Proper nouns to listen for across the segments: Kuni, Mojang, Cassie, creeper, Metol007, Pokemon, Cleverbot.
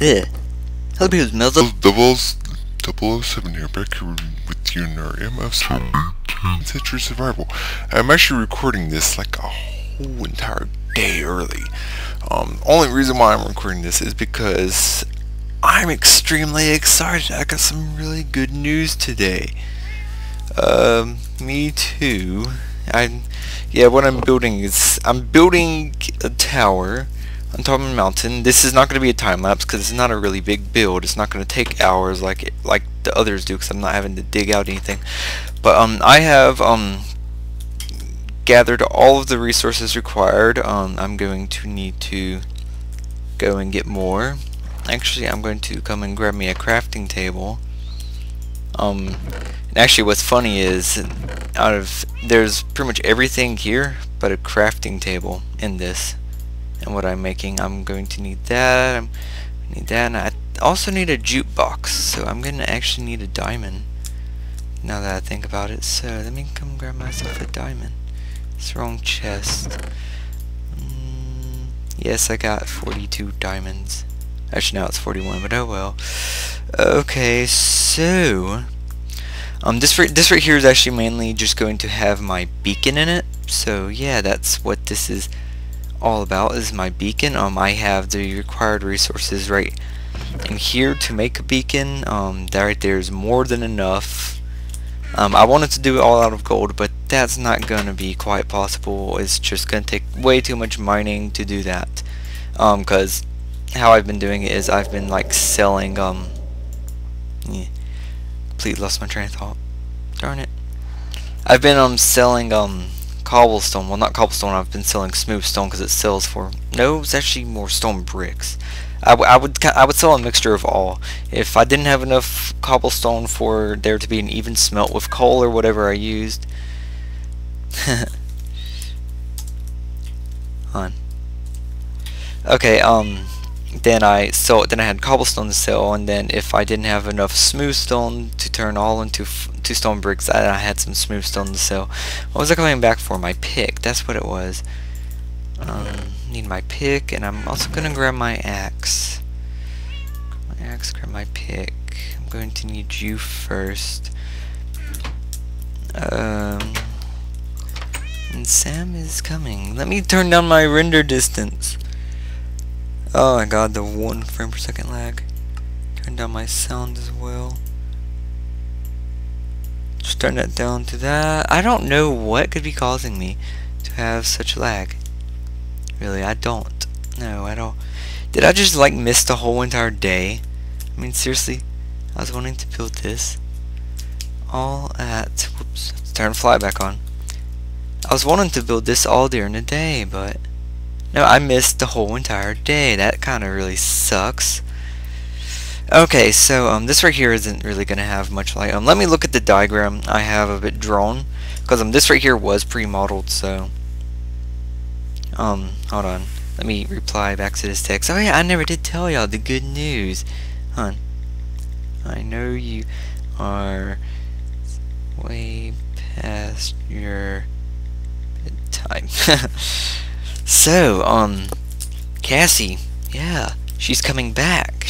Yeah. Hello, people. Metol007 here, back here with you in our MF's Century Survival. I'm actually recording this like a whole entire day early. Only reason why I'm recording this is because I'm extremely excited. I got some really good news today. Me too. What I'm building is, I'm building a tower on top of a mountain. This is not going to be a time lapse because it's not a really big build. It's not going to take hours like the others do because I'm not having to dig out anything. But I have gathered all of the resources required. I'm going to need to go and get more. Actually, I'm going to come and grab me a crafting table. And actually, what's funny is, there's pretty much everything here but a crafting table in this. And what I'm making, I'm going to need that. I need that, and I also need a jukebox. So I'm going to actually need a diamond. Now that I think about it, so let me come grab myself a diamond. It's the wrong chest. Yes, I got 42 diamonds. Actually, now it's 41, but oh well. Okay, so this right here is actually mainly just going to have my beacon in it. So yeah, that's what this is all about, is my beacon. I have the required resources right in here to make a beacon. That right there is more than enough. I wanted to do it all out of gold, but that's not gonna be quite possible. It's just gonna take way too much mining to do that. Cause how I've been doing it is I've been like selling please, lost my train of thought, darn it. I've been selling cobblestone, well not cobblestone, I've been selling smooth stone because it sells for, no, it's actually more stone bricks. I would sell a mixture of all. If I didn't have enough cobblestone for there to be an even smelt with coal or whatever I used. Hon. Okay, then I sold it, then I had cobblestone to sell, and then if I didn't have enough smooth stone to turn all into two stone bricks, I had some smooth stone to sell. What was I coming back for? My pick, that's what it was. Need my pick, and I'm also going to grab my axe. Grab my pick. I'm going to need you first. And Sam is coming. Let me turn down my render distance. Oh my god, the 1 frame per second lag. Turn down my sound as well. Just turn that down to that. I don't know what could be causing me to have such lag. Really, I don't. No, I don't. Did I just like miss the whole entire day? I mean, seriously, I was wanting to build this all at. Whoops, let's turn fly back on. I was wanting to build this all during the day, but. No, I missed the whole entire day. That kind of really sucks. Okay, so this right here isn't really going to have much light. Let me look at the diagram I have of it drawn, because this right here was pre-modeled. So, hold on. Let me reply back to this text. Oh yeah, I never did tell y'all the good news, hon. I know you are way past your bedtime. So, Cassie, yeah, she's coming back.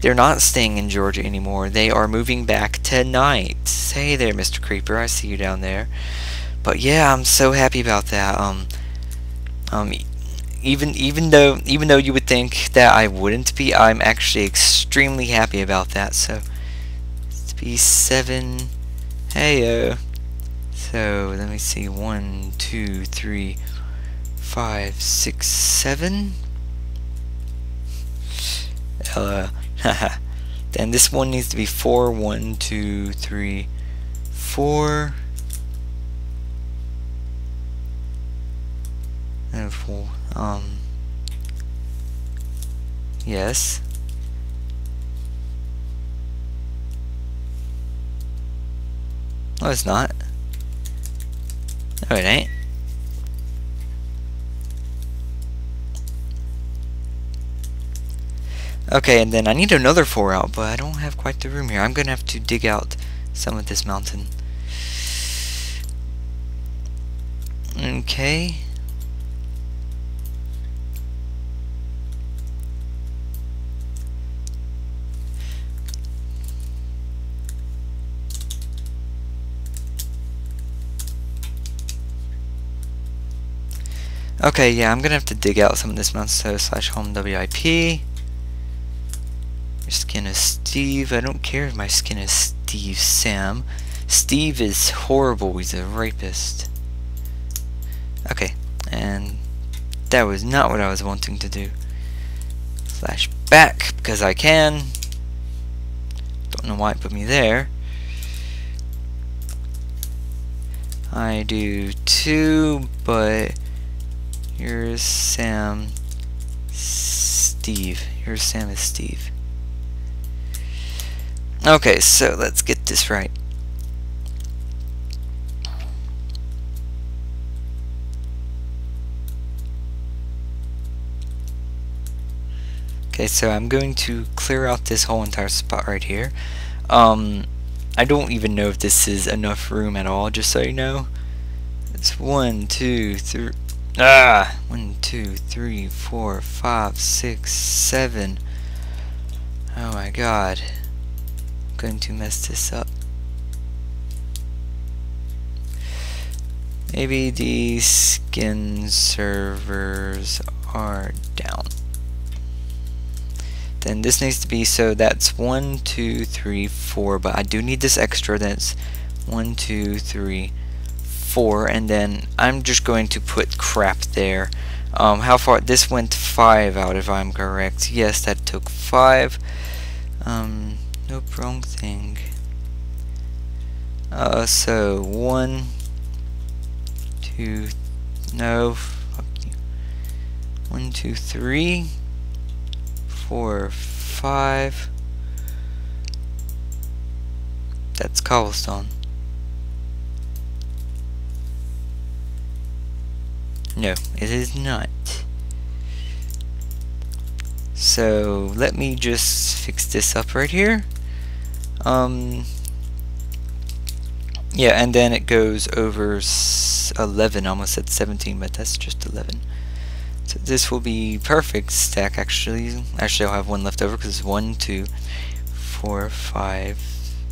They're not staying in Georgia anymore. They are moving back tonight. Hey there, Mr. Creeper, I see you down there. But yeah, I'm so happy about that. Even though you would think that I wouldn't be, I'm actually extremely happy about that. So, it's B7. Heyo. So let me see. 1, 2, 3, 5, 6, 7. Hello. Then this one needs to be 4. 1, 2, 3, 4. And 4. Yes. No, it's not. No, it ain't. Okay, and then I need another 4 out, but I don't have quite the room here. I'm going to have to dig out some of this mountain. Okay. Okay, yeah, I'm gonna have to dig out some of this monster slash home WIP. Your skin is Steve. I don't care if my skin is Steve, Sam. Steve is horrible. He's a rapist. Okay, and that was not what I was wanting to do. Slash back, because I can. Don't know why it put me there. I do too, but here's Sam, Steve. Here's Sam is Steve. Okay, so let's get this right. Okay, so I'm going to clear out this whole entire spot right here. I don't even know if this is enough room at all, just so you know. It's 1, 2, 3, 4, 5, 6, 7. Oh my god. I'm going to mess this up. Maybe the skin servers are down. Then this needs to be, so that's 1, 2, 3, 4, but I do need this extra. That's 1, 2, 3, 4, and then I'm just going to put crap there. How far this went 5 out if I'm correct. Yes, that took 5. Nope, wrong thing. So 1, 2, no, fuck you. 1, 2, 3. 4, 5. That's cobblestone. No, it is not. So let me just fix this up right here. Yeah, and then it goes over 11. I almost said 17, but that's just 11. So this will be perfect stack actually. Actually, I'll have one left over because 1, 2, 4, 5,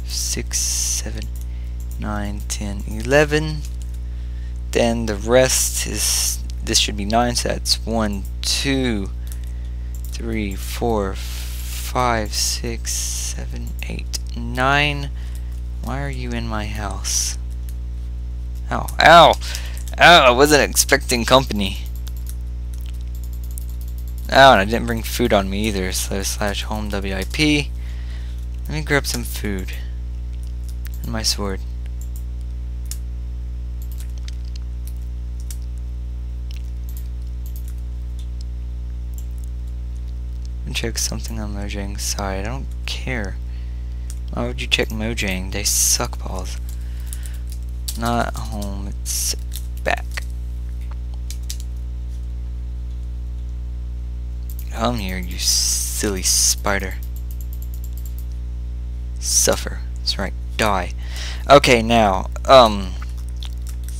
6, 7, 9, 10, 11. Then the rest is, this should be 9, so that's 1, 2, 3, 4, 5, 6, 7, 8, 9. Why are you in my house? Ow, ow, ow, I wasn't expecting company. Oh, and I didn't bring food on me either, so slash home WIP. Let me grab some food. And my sword. And check something on Mojang's side. I don't care. Why would you check Mojang? They suck balls. Not home, it's back. Come here, you silly spider. Suffer. That's right, die. Okay, now, if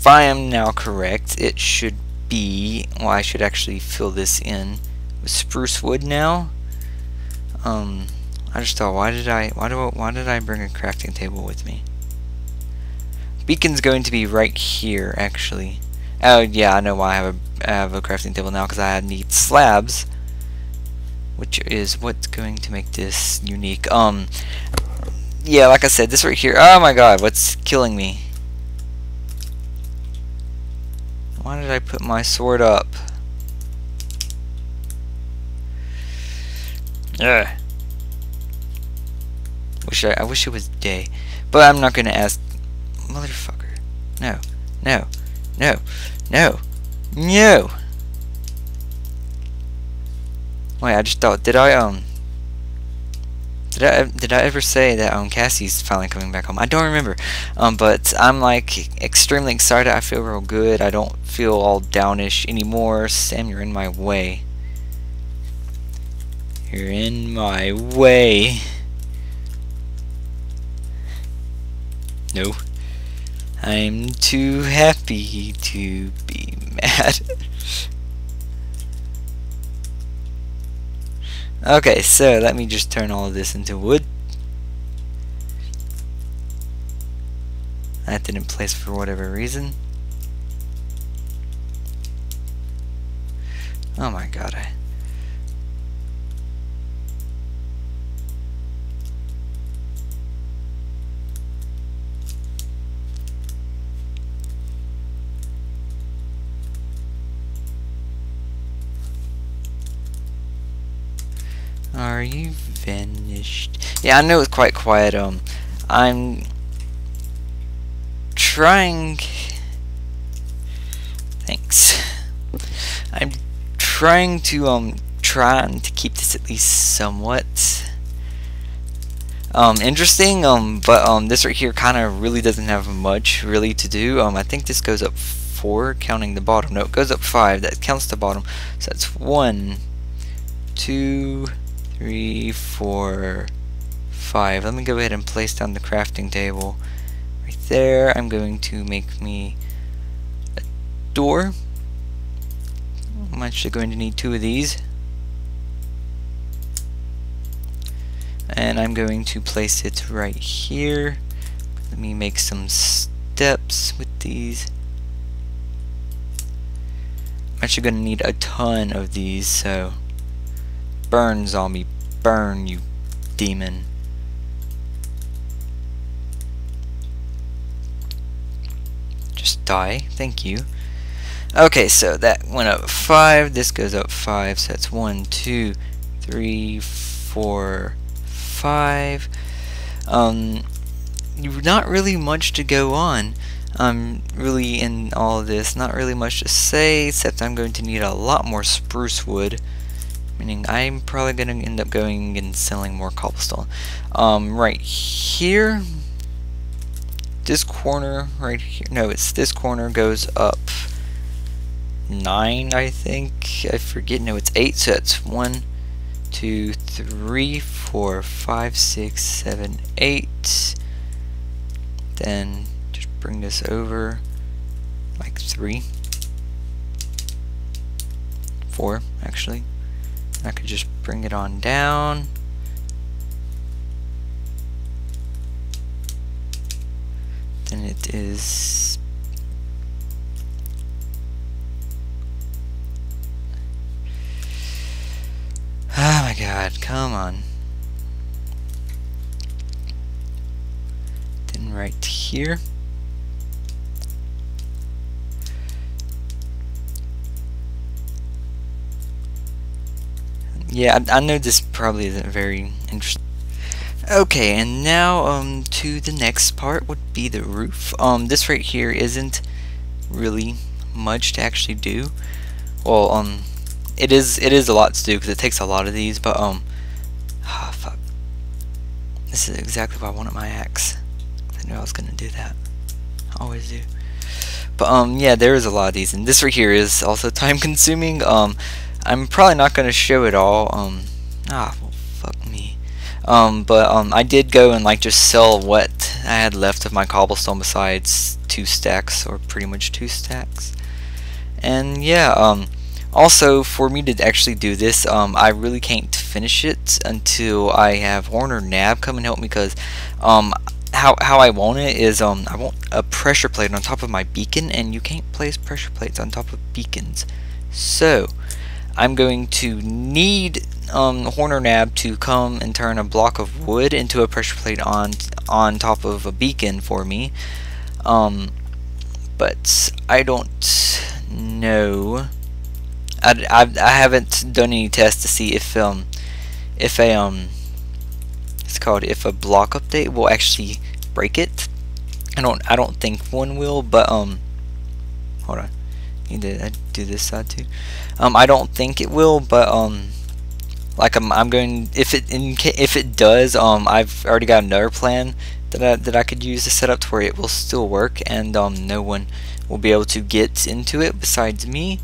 I am now correct, it should be, well, I should actually fill this in with spruce wood now. I just thought, why did I bring a crafting table with me? Beacon's going to be right here, actually. Oh yeah, I know why I have a crafting table now, because I need slabs. Which is what's going to make this unique. Yeah, like I said, this right here. Oh my god, what's killing me? Why did I put my sword up? Ugh. I wish it was day, but I'm not gonna ask. Motherfucker! No, no, no, no, no. Wait, I just thought, did I ever say that Cassie's finally coming back home? I don't remember, but I'm like extremely excited. I feel real good. I don't feel all downish anymore. Sam, you're in my way. You're in my way. No, I'm too happy to be mad. Okay, so let me just turn all of this into wood. That didn't place for whatever reason. Oh my god. Are you vanished? Yeah, I know it's quite quiet. I'm trying. Thanks. I'm trying to keep this at least somewhat interesting. But this right here kind of really doesn't have much really to do. I think this goes up 4, counting the bottom. No, it goes up 5. That counts the bottom. So that's 1, 2, 3, 4, 5. Let me go ahead and place down the crafting table right there. I'm going to make me a door. I'm actually going to need 2 of these, and I'm going to place it right here. Let me make some steps with these. I'm actually going to need a ton of these, so burn, zombie, burn, you demon. Just die, thank you. Okay, so that went up 5, this goes up 5, so that's 1, 2, 3, 4, 5. Not really much to go on, really, in all of this. Not really much to say, except I'm going to need a lot more spruce wood. Meaning I'm probably going to end up going and selling more cobblestone. Right here, this corner right here, no, it's this corner goes up 9, I think. I forget, no, it's 8, so that's 1, 2, 3, 4, 5, 6, 7, 8. Then just bring this over like 3, 4 actually. I could just bring it on down. Then it is 8. Come on. Then right here. Yeah, I know this probably isn't very interesting. Okay, and now to the next part would be the roof. This right here isn't really much to actually do. Well, it is a lot to do because it takes a lot of these. But oh, fuck, this is exactly why I wanted my axe. I knew I was gonna do that. I always do. But yeah, there is a lot of these, and this right here is also time-consuming. I'm probably not going to show it all. Well, fuck me. I did go and like just sell what I had left of my cobblestone besides 2 stacks, or pretty much 2 stacks. And yeah, also for me to actually do this, I really can't finish it until I have Horn or Nab come and help me, because how I want it is I want a pressure plate on top of my beacon, and you can't place pressure plates on top of beacons. So I'm going to need Horn or Nab to come and turn a block of wood into a pressure plate on top of a beacon for me. But I don't know. I haven't done any tests to see if a block update will actually break it. I don't think one will, but hold on. I do this side too. I don't think it will, but like I'm going. If it does, I've already got another plan that I could use to set up to where it will still work, and no one will be able to get into it besides me.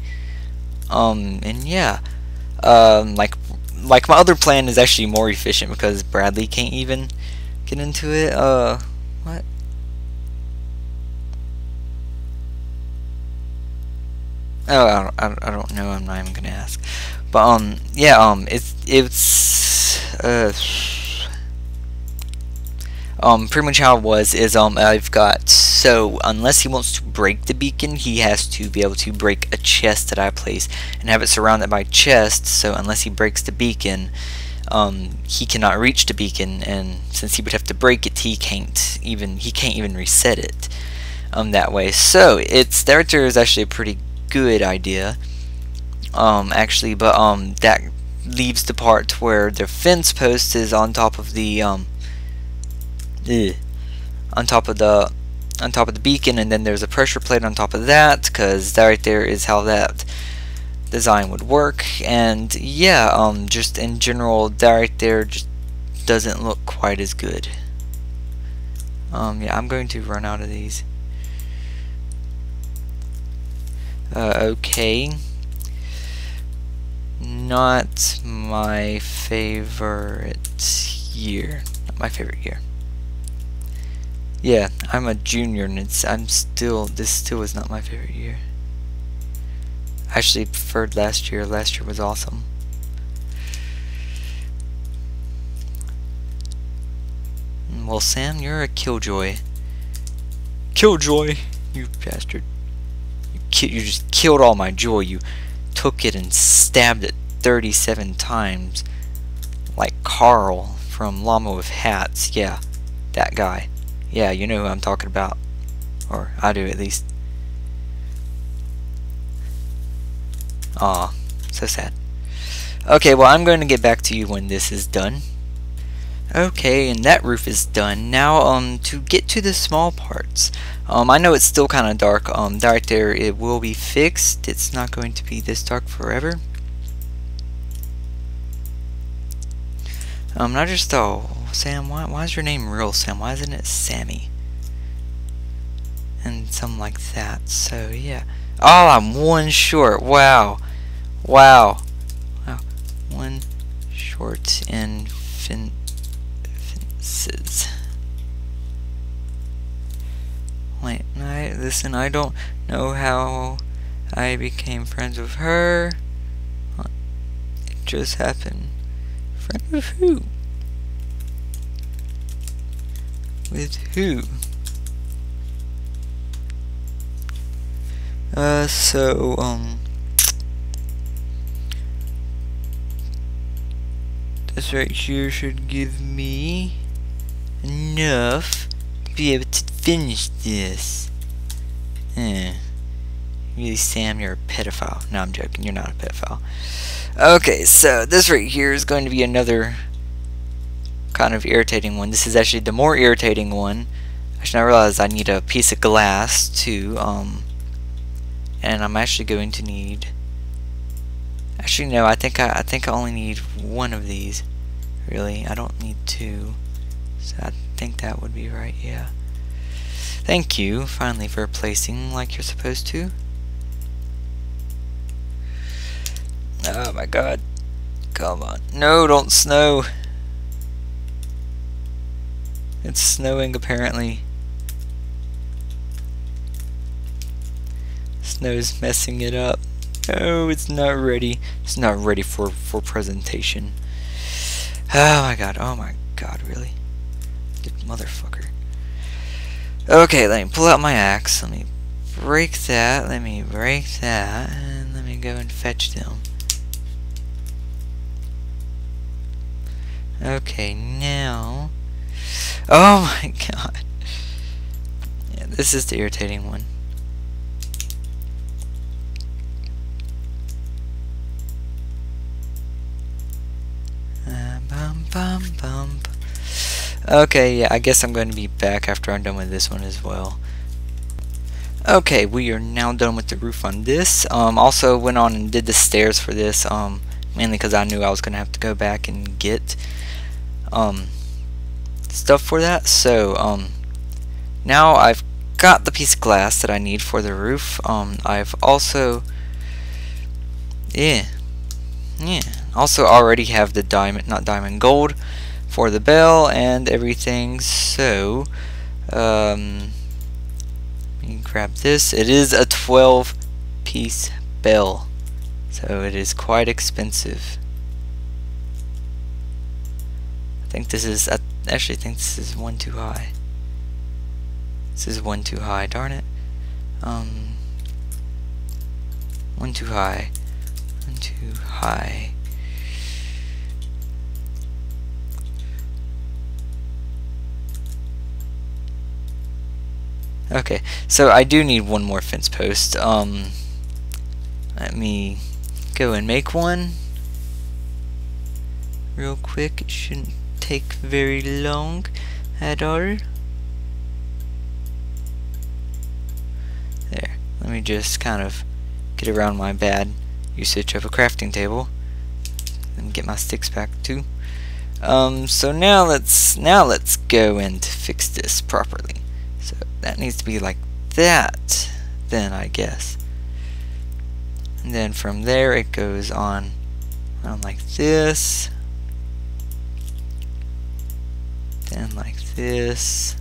And yeah, like my other plan is actually more efficient because Bradley can't even get into it. What? Oh, I don't know. I'm not even gonna ask. But yeah, it's pretty much how it was. I've got So unless he wants to break the beacon, he has to be able to break a chest that I place and have it surrounded by chests. So unless he breaks the beacon, he cannot reach the beacon, and since he would have to break it, he can't even reset it that way. So its territory is actually a pretty good idea, but that leaves the part where the fence post is on top of the beacon, and then there's a pressure plate on top of that, because that right there is how that design would work. And yeah, just in general, that right there just doesn't look quite as good. Yeah, I'm going to run out of these. Okay, not my favorite year. Not my favorite year. Yeah, I'm a junior, and this still is not my favorite year. I actually preferred last year. Last year was awesome. Well, Sam, you're a killjoy. Killjoy, you bastard. You just killed all my joy. You took it and stabbed it 37 times. Like Carl from Llama with Hats. Yeah, that guy. Yeah, you know who I'm talking about. Or I do, at least. Aw, so sad. Okay, well, I'm going to get back to you when this is done. Okay, and that roof is done. Now, to get to the small parts. I know it's still kind of dark. That right there, it will be fixed. It's not going to be this dark forever. I just thought, Sam, why is your name real Sam? Why isn't it Sammy? And something like that. So, yeah. Oh, I'm one short. Wow. Wow. Wow. One short in fences. Wait, listen, I don't know how I became friends with her. It just happened. Friend with who? With who? This right here should give me enough to be able to finish this. Really, Sam, you're a pedophile. No, I'm joking. You're not a pedophile. Okay, so this right here is going to be another kind of irritating one. This is actually the more irritating one. Actually, I realized I need a piece of glass to, and I'm actually going to need. Actually, no. I think I only need one of these. Really, I don't need two. So I think that would be right. Yeah. Thank you, finally, for placing like you're supposed to. Oh my God! Come on! No, don't snow. It's snowing apparently. Snow's messing it up. Oh, it's not ready. It's not ready for presentation. Oh my God, really? This motherfucker. Okay, let me pull out my axe. Let me break that. Let me break that. And let me go and fetch them. Okay, now. Oh my God. Yeah, this is the irritating one. Okay, yeah, I guess I'm going to be back after I'm done with this one as well. Okay, we are now done with the roof on this. Also went on and did the stairs for this, mainly because I knew I was going to have to go back and get stuff for that. So now I've got the piece of glass that I need for the roof. I've also also already have the gold for the bell and everything. So let me grab this. It is a 12-piece bell, so it is quite expensive. I actually think this is one too high. This is one too high, darn it. One too high. One too high. Okay, so I do need one more fence post. Let me go and make one real quick. It shouldn't take very long at all. There, let me just kind of get around my bad usage of a crafting table and get my sticks back too. So now let's go and fix this properly. So that needs to be like that, then I guess. And then from there it goes on around like this, then like this,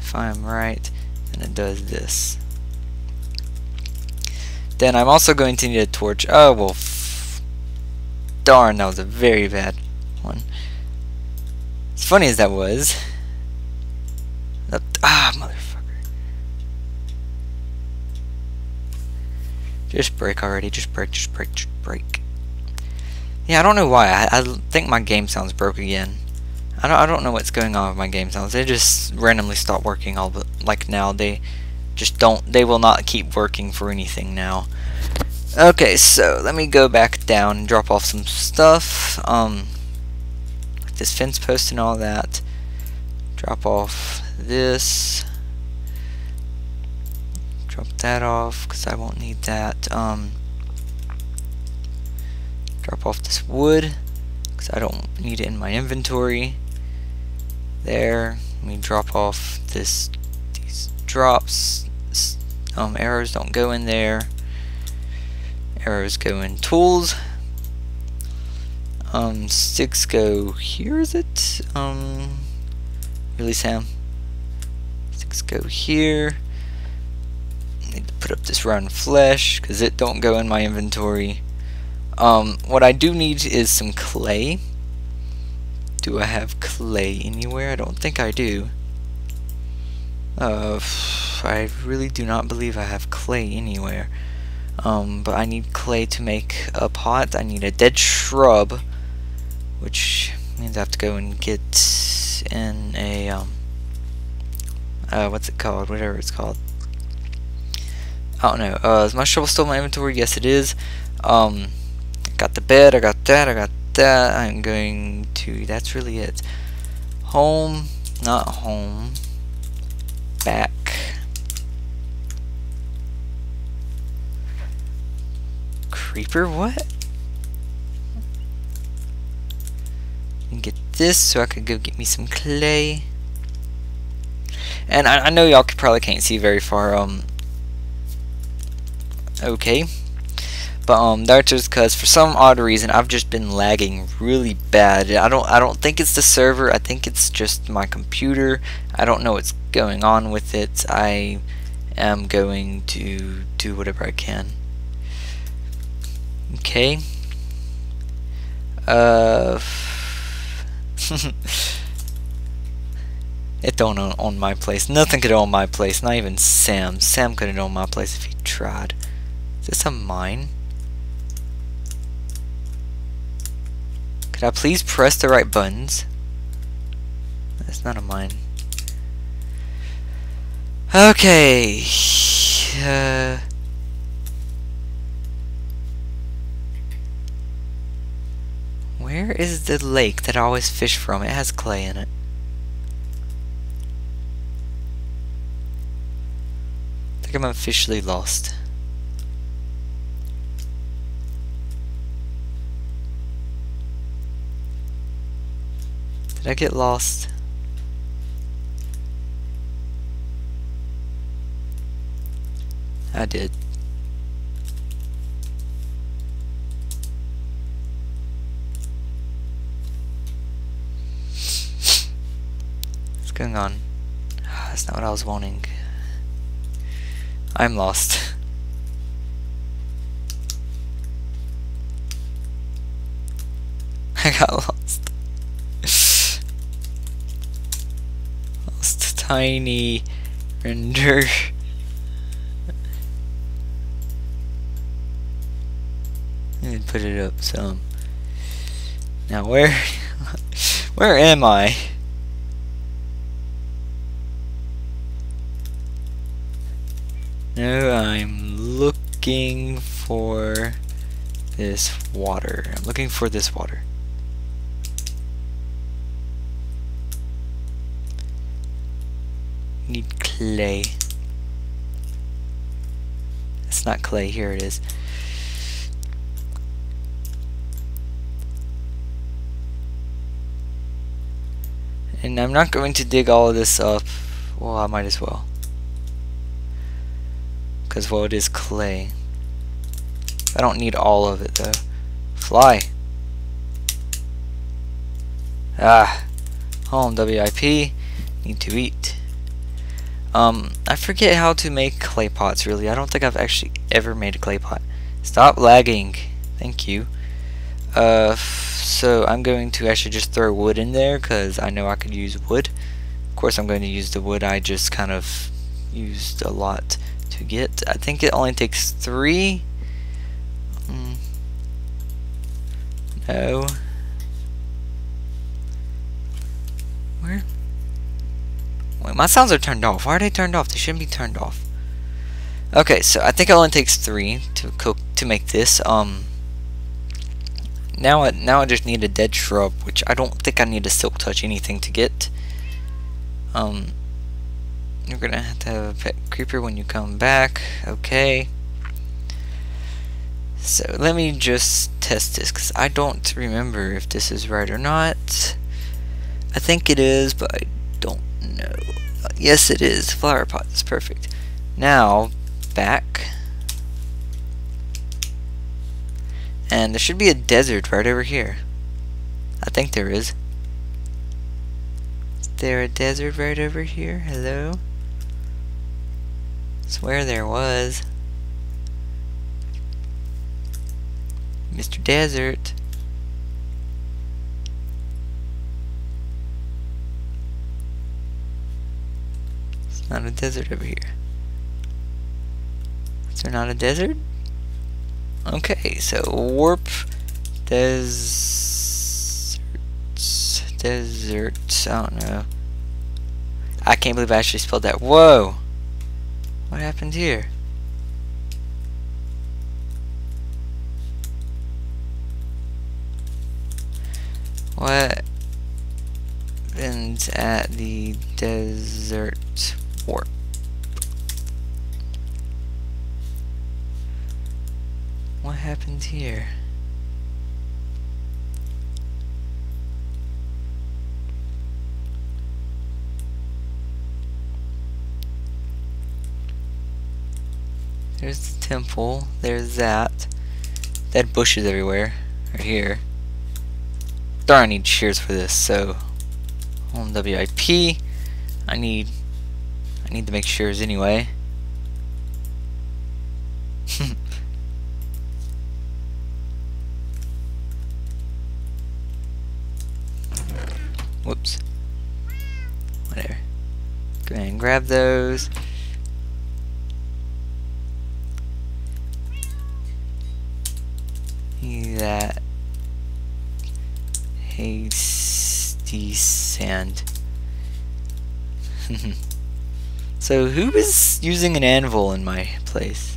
if I'm right, and it does this. Then I'm also going to need a torch. Oh well, darn, that was a very bad one. As funny as that was. Ah, motherfucker. Just break already. Just break. Yeah, I don't know why. I think my game sounds broke again. I don't know what's going on with my game sounds. They just randomly stop working all the, like now. They just don't. They will not keep working for anything now. Okay, so let me go back down and drop off some stuff. Like this fence post and all that. Drop off this, drop that off because I won't need that. Drop off this wood because I don't need it in my inventory. There, let me drop off this. These drops, arrows don't go in there. Arrows go in tools. Sticks go here. Is it? Really, Sam? Let's go here. Need to put up this rotten flesh because it don't go in my inventory. What I do need is some clay. Do I have clay anywhere? I don't think I do. I really do not believe I have clay anywhere. But I need clay to make a pot. I need a dead shrub, which means I have to go and get in a what's it called? Whatever it's called. I don't know. Is my shovel still in my inventory? Yes, it is. Got the bed. I got that. I'm going to. That's really it. Home. Not home. Back. Creeper. What? And get this so I could go get me some clay. And I know y'all probably can't see very far, okay, but that's just because for some odd reason I've just been lagging really bad. I don't think it's the server. I think it's just my computer. I don't know what's going on with it. I am going to do whatever I can. Okay. It don't own my place. Nothing could own my place. Not even Sam. Sam couldn't own my place if he tried. Is this a mine? Could I please press the right buttons? That's not a mine. Okay. Where is the lake that I always fish from? It has clay in it. I think I'm officially lost. Did I get lost? I did. What's going on? That's not what I was wanting. I'm lost. I got lost. Lost tiny Render. Let me put it up some. Now where where am I? No, I'm looking for this water. I'm looking for this water. Need clay. It's not clay, here it is. And I'm not going to dig all of this up. Well, I might as well. Because, well, it is clay. I don't need all of it, though. Fly! Ah! Home, WIP. Need to eat. I forget how to make clay pots, really. I don't think I've actually ever made a clay pot. Stop lagging. Thank you. So I'm going to actually just throw wood in there because I know I could use wood. Of course I'm going to use the wood I just kind of used a lot to get. I think it only takes 3. No. Where? Wait, my sounds are turned off. Why are they turned off? They shouldn't be turned off. Okay, so I think it only takes 3 to cook to make this. Now I just need a dead shrub, which I don't think I need a silk touch anything to get. You're gonna have to have a pet creeper when you come back. Okay. So let me just test this because I don't remember if this is right or not. I think it is, but I don't know. Yes, it is. Flower pot is perfect. Now back. And there should be a desert right over here. I think there is. Is there a desert right over here? Hello? I swear there was. Mr. Desert. It's not a desert over here. Is there not a desert? Okay, so warp deserts. I don't know. I can't believe I actually spelled that. Whoa! What happened here? What happens at the desert warp? What happens here? There's the temple. There's that. Dead bushes everywhere. Right here. Darn, I need shears for this. So, home WIP. I need to make shears anyway. Whoops. Whatever. Go ahead and grab those. Need that hasty sand. So who is using an anvil in my place?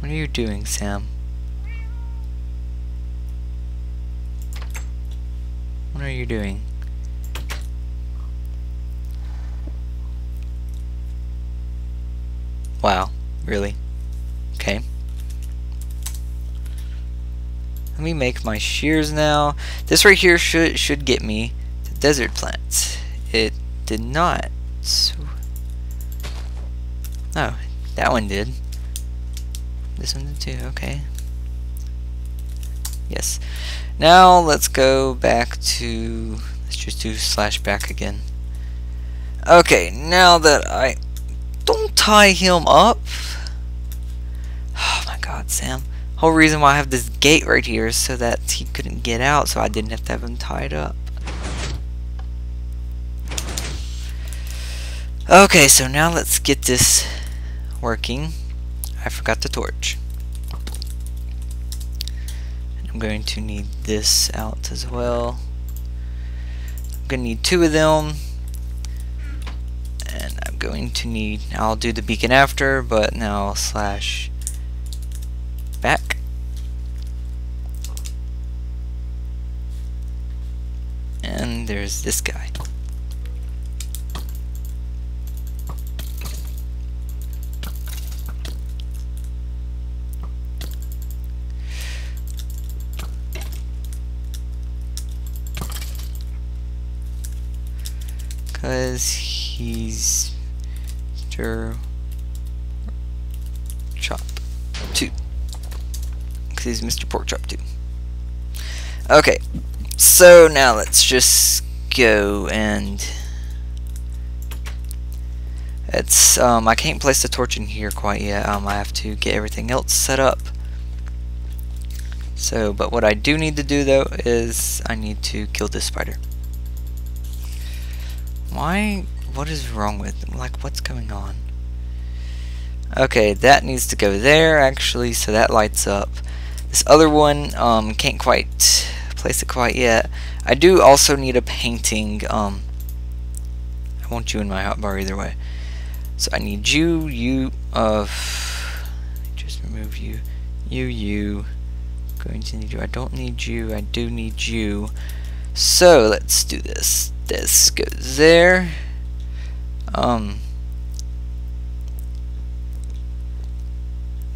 What are you doing, Sam? What are you doing? Wow, really? Okay. Let me make my shears now. This right here should get me the desert plants. It did not. Oh, that one did. This one did too, okay. Yes. Now let's go back to, let's just do /back again. Okay, now that I don't tie him up. Oh my god, Sam. whole reason why I have this gate right here is so that he couldn't get out, so I didn't have to have him tied up. Okay, so now let's get this working. I forgot the torch. I'm going to need this out as well. I'm going to need two of them. And I'm going to need, I'll do the beacon after, but now I'll slash back. And there's this guy. Because he's Mr. Chop 2. Because he's Mr. Pork Chop 2. Okay, so now let's just go and it's I can't place the torch in here quite yet. I have to get everything else set up. So, but what I do need to do though is I need to kill this spider. Why? What is wrong with them? Like, what's going on? Okay, that needs to go there, actually, so that lights up. This other one, can't quite place it quite yet. I do also need a painting. I want you in my hotbar either way. So I need you, just remove you. You. I'm going to need you. I don't need you. I do need you. So, let's do this. This goes there.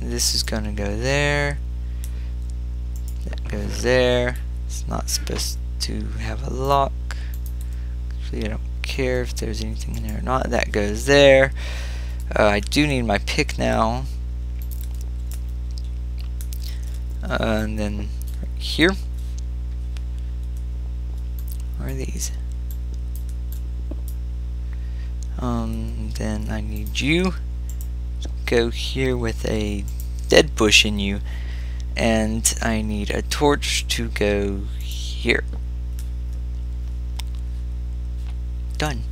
This is gonna go there. That goes there. It's not supposed to have a lock. Actually, I don't care if there's anything in there or not. That goes there. I do need my pick now. And then right here. Where are these? Then I need you to go here with a dead bush in you, and I need a torch to go here. Done.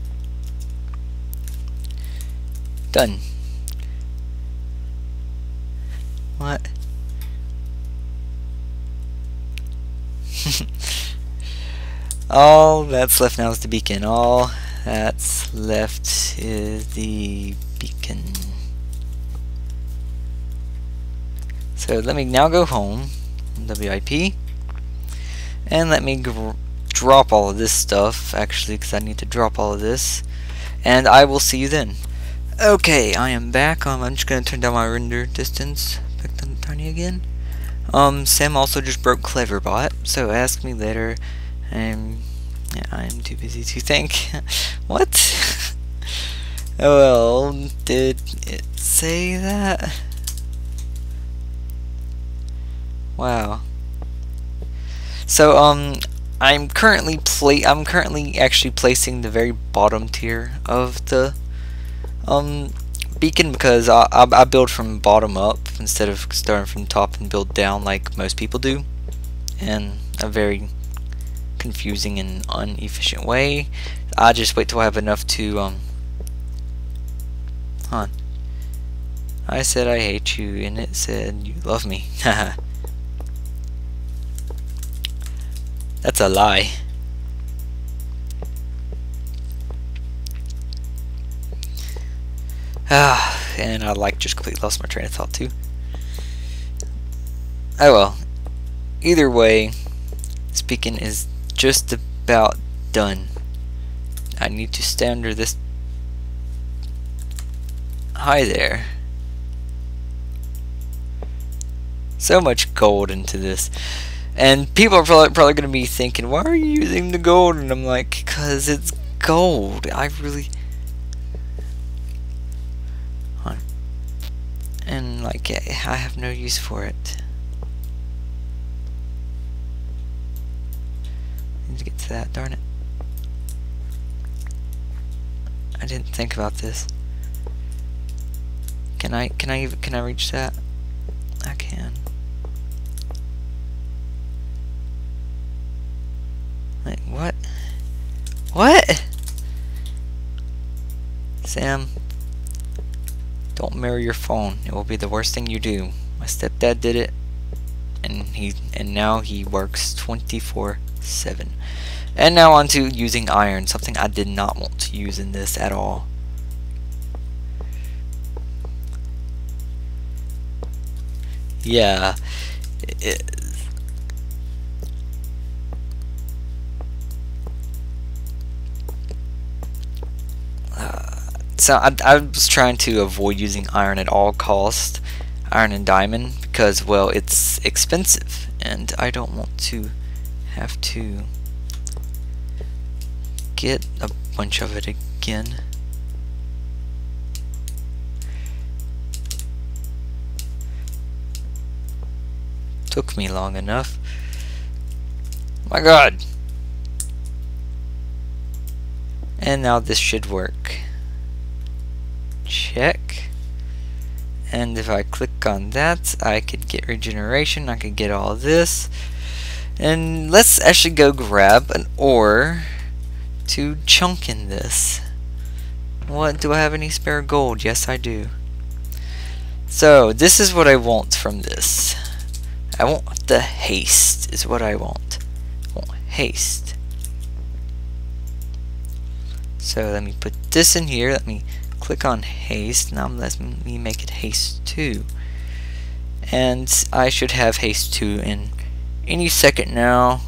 Done. What? All that's left now is the beacon. All that's left is the beacon. So let me now go home, WIP, and let me drop all of this stuff, actually, because I need to drop all of this, and I will see you then. Okay, I am back. I'm just going to turn down my render distance, back down tiny again. Sam also just broke Cleverbot, so ask me later. Yeah, I'm too busy to think. What? Well, did it say that? Wow. So I'm currently actually placing the very bottom tier of the beacon, because I build from bottom up instead of starting from top and build down like most people do, and a very confusing and inefficient way. I just wait till I have enough to huh. I said I hate you and it said you love me. That's a lie. And I just completely lost my train of thought too. Oh well. Either way, speaking is just about done. I need to stay under this. Hi there. So much gold into this. And people are probably going to be thinking, why are you using the gold? And I'm like, because it's gold. I really... And like, I have no use for it. To get to that, darn it. I didn't think about this. Can I reach that? I can. Sam, don't mirror your phone. It will be the worst thing you do. My stepdad did it, and now he works 24/7. And now on to using iron, something I did not want to use in this at all. Yeah. So I was trying to avoid using iron at all cost, iron and diamond, because, well, it's expensive and I don't want to have to get a bunch of it again. Took me long enough. My God. And now this should work. Check. And if I click on that, I could get regeneration, I could get all this. And let's actually go grab an ore to chunk in this. What, do I have any spare gold? Yes, I do. So this is what I want from this. I want the haste is what I want. I want haste. So let me put this in here. Let me click on haste. Now let me make it haste 2. And I should have haste 2 in any second now.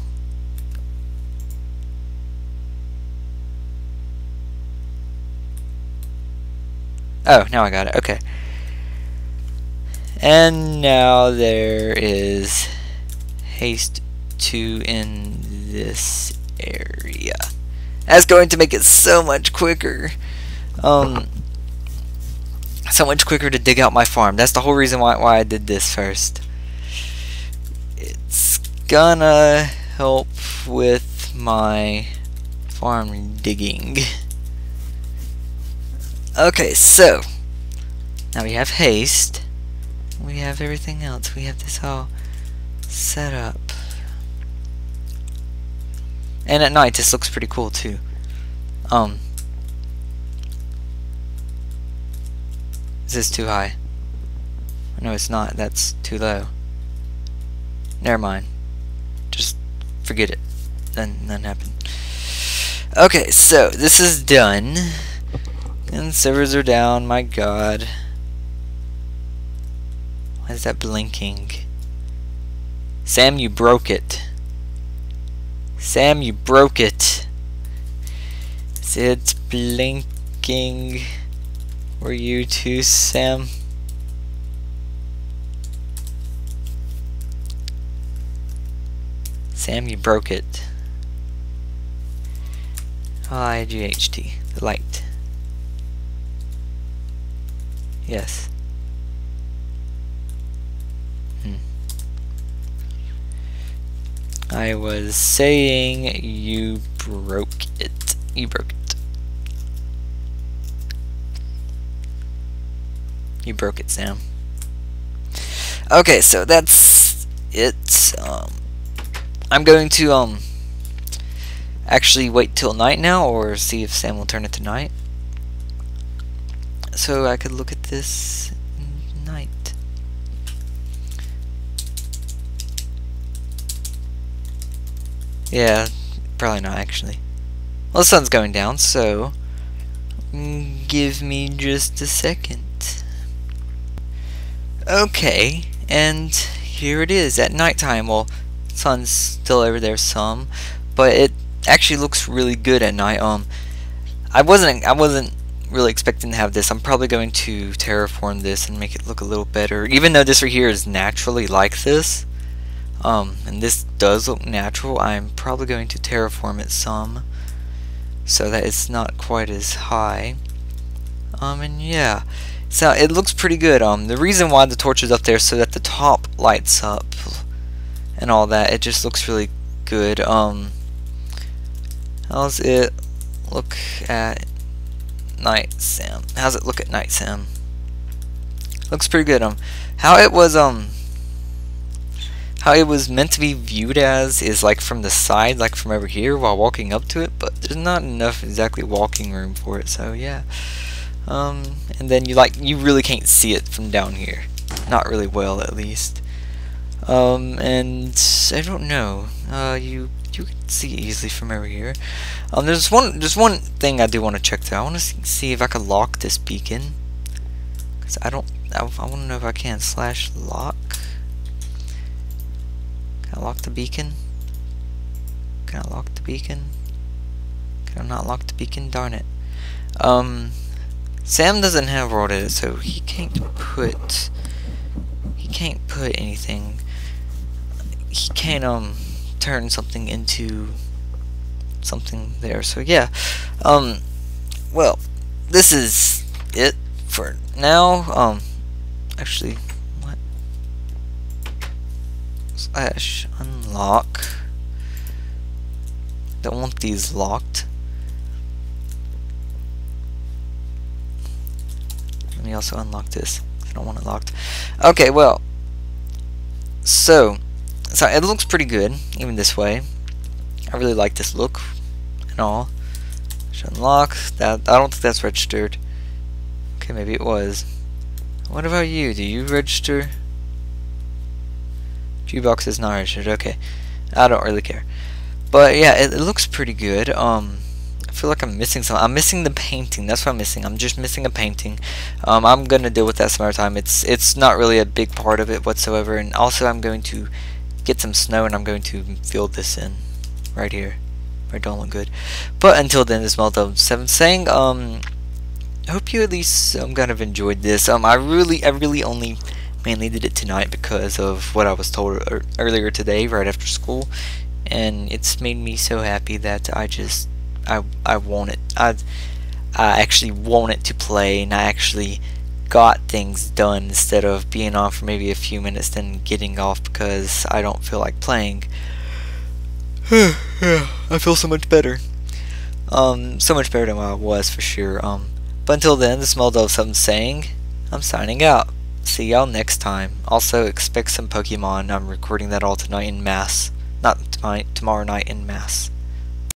Oh, now I got it. Okay. And now there is haste 2 in this area. That's going to make it so much quicker. So much quicker to dig out my farm. That's the whole reason why I did this first. It's gonna help with my farm digging. Okay, so now we have haste. We have everything else. We have this all set up. And at night this looks pretty cool too. Is this too high? No, it's not. That's too low. Never mind. Just forget it. Then nothing happened. Okay, so this is done. And servers are down, my God. Why is that blinking? Sam, you broke it. Sam, you broke it. It's blinking. Were you too, Sam? Sam, you broke it. IGHT, the light. Yes. I was saying you broke it. You broke it. You broke it, Sam. Okay, so that's it. I'm going to actually wait till night now, or see if Sam will turn it to night. So I could look at this at night. Yeah, probably not actually. Well, the sun's going down, so give me just a second. Okay, and here it is at nighttime. Well, sun's still over there some, but it actually looks really good at night. I wasn't really expecting to have this. I'm probably going to terraform this and make it look a little better, even though this right here is naturally like this, and this does look natural. I'm probably going to terraform it some so that it's not quite as high, and yeah, so it looks pretty good. The reason why the torch is up there so that the top lights up and all that. It just looks really good. How's it look at night, Sam? How's it look at night, Sam? Looks pretty good. How it was meant to be viewed as is like from the side, like from over here while walking up to it, but there's not enough exactly walking room for it, so yeah. and then you really can't see it from down here, not really well at least. And I don't know, you can see it easily from over here. There's one thing I do want to check though. I want to see if I can lock this beacon, because I want to know if I can. Slash lock. Can I lock the beacon? Can I lock the beacon? Can I not lock the beacon? Darn it. Sam doesn't have world edit, so he can't put anything. He can't turn something into something there. So yeah. Well, this is it for now. Actually, what? Slash unlock. Don't want these locked. Let me also unlock this. I don't want it locked. Okay, well, so it looks pretty good even this way. I really like this look and all. Should unlock that. I don't think that's registered. Okay, maybe it was. What about you? Do you register? Gbox is not registered. Okay, I don't really care. But yeah, it looks pretty good. I feel like I'm missing something. I'm missing the painting. That's what I'm missing. I'm just missing a painting. I'm gonna deal with that some other time. It's not really a big part of it whatsoever. And also, I'm going to get some snow and I'm going to fill this in right here. It don't look good. But until then, this is Metol007 saying. I hope you at least kind of enjoyed this. I really only mainly did it tonight because of what I was told earlier today, right after school. And it's made me so happy that I want it. I actually want it to play, and I actually got things done instead of being on for maybe a few minutes then getting off because I don't feel like playing. I feel so much better. So much better than what I was for sure. But until then, this is Metol007 saying, I'm signing out. See y'all next time. Also expect some Pokemon. I'm recording that all tonight in mass. Not tonight, tomorrow night in mass.